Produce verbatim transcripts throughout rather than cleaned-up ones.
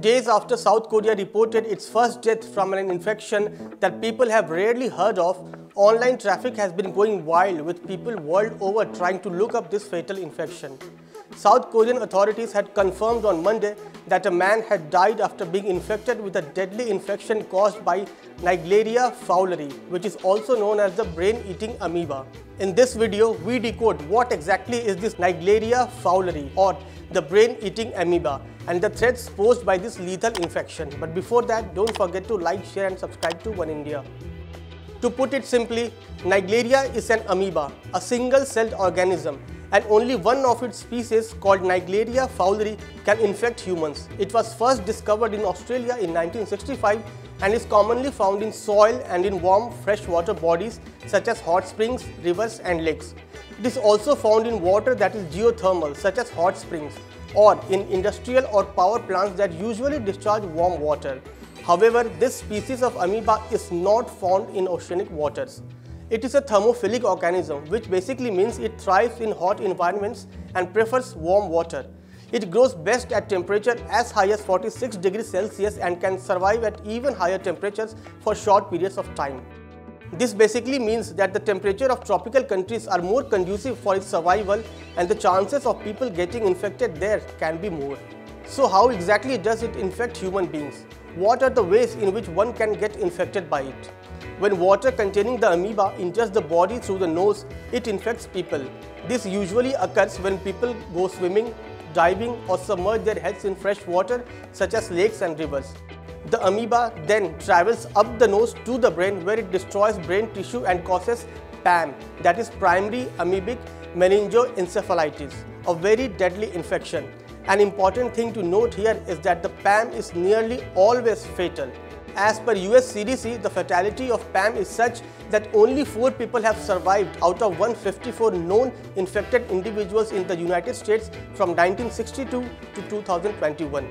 Days after South Korea reported its first death from an infection that people have rarely heard of, online traffic has been going wild with people world over trying to look up this fatal infection. South Korean authorities had confirmed on Monday that a man had died after being infected with a deadly infection caused by Naegleria fowleri, which is also known as the brain-eating amoeba. In this video, we decode what exactly is this Naegleria fowleri or the brain-eating amoeba and the threats posed by this lethal infection. But before that, don't forget to like, share and subscribe to Oneindia. To put it simply, Naegleria is an amoeba, a single-celled organism, and only one of its species called Naegleria fowleri can infect humans. It was first discovered in Australia in nineteen sixty-five and is commonly found in soil and in warm freshwater bodies such as hot springs, rivers and lakes. It is also found in water that is geothermal such as hot springs or in industrial or power plants that usually discharge warm water. However, this species of amoeba is not found in oceanic waters. It is a thermophilic organism, which basically means it thrives in hot environments and prefers warm water. It grows best at temperature as high as forty-six degrees Celsius and can survive at even higher temperatures for short periods of time. This basically means that the temperature of tropical countries are more conducive for its survival and the chances of people getting infected there can be more. So how exactly does it infect human beings? What are the ways in which one can get infected by it? When water containing the amoeba enters the body through the nose, it infects people. This usually occurs when people go swimming, diving or submerge their heads in fresh water such as lakes and rivers. The amoeba then travels up the nose to the brain where it destroys brain tissue and causes P A M, that is primary amoebic meningoencephalitis, a very deadly infection. An important thing to note here is that the P A M is nearly always fatal. As per U S C D C, the fatality of P A M is such that only four people have survived out of one hundred fifty-four known infected individuals in the United States from nineteen sixty-two to two thousand twenty-one.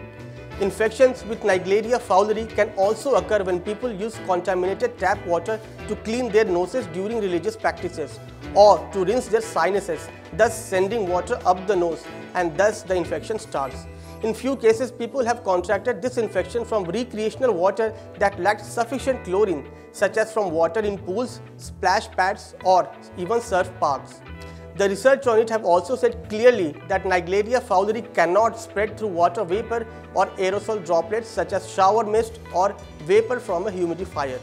Infections with Naegleria fowleri can also occur when people use contaminated tap water to clean their noses during religious practices or to rinse their sinuses, thus sending water up the nose, and thus the infection starts. In few cases, people have contracted this infection from recreational water that lacked sufficient chlorine, such as from water in pools, splash pads or even surf parks. The research on it have also said clearly that Naegleria fowleri cannot spread through water vapor or aerosol droplets such as shower mist or vapor from a humidifier.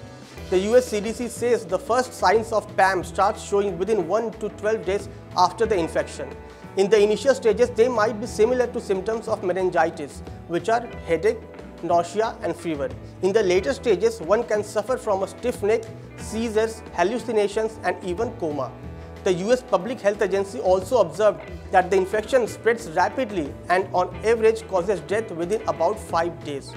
The U S C D C says the first signs of P A M starts showing within one to twelve days after the infection. In the initial stages, they might be similar to symptoms of meningitis, which are headache, nausea and fever. In the later stages, one can suffer from a stiff neck, seizures, hallucinations and even coma. The U S Public Health Agency also observed that the infection spreads rapidly and on average causes death within about five days.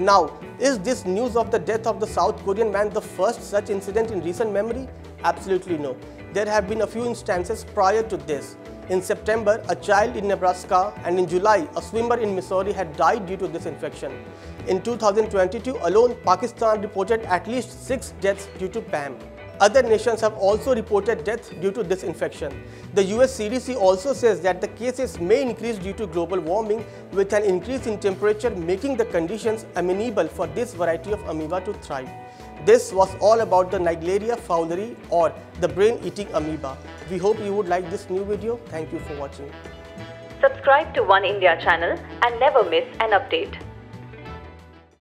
Now, is this news of the death of the South Korean man the first such incident in recent memory? Absolutely no. There have been a few instances prior to this. In September, a child in Nebraska, and in July, a swimmer in Missouri had died due to this infection. In two thousand twenty-two alone, Pakistan reported at least six deaths due to P A M. Other nations have also reported deaths due to this infection. The U S C D C also says that the cases may increase due to global warming, with an increase in temperature making the conditions amenable for this variety of amoeba to thrive. This was all about the Naegleria fowleri or the brain-eating amoeba. We hope you would like this new video. Thank you for watching. Subscribe to Oneindia channel and never miss an update.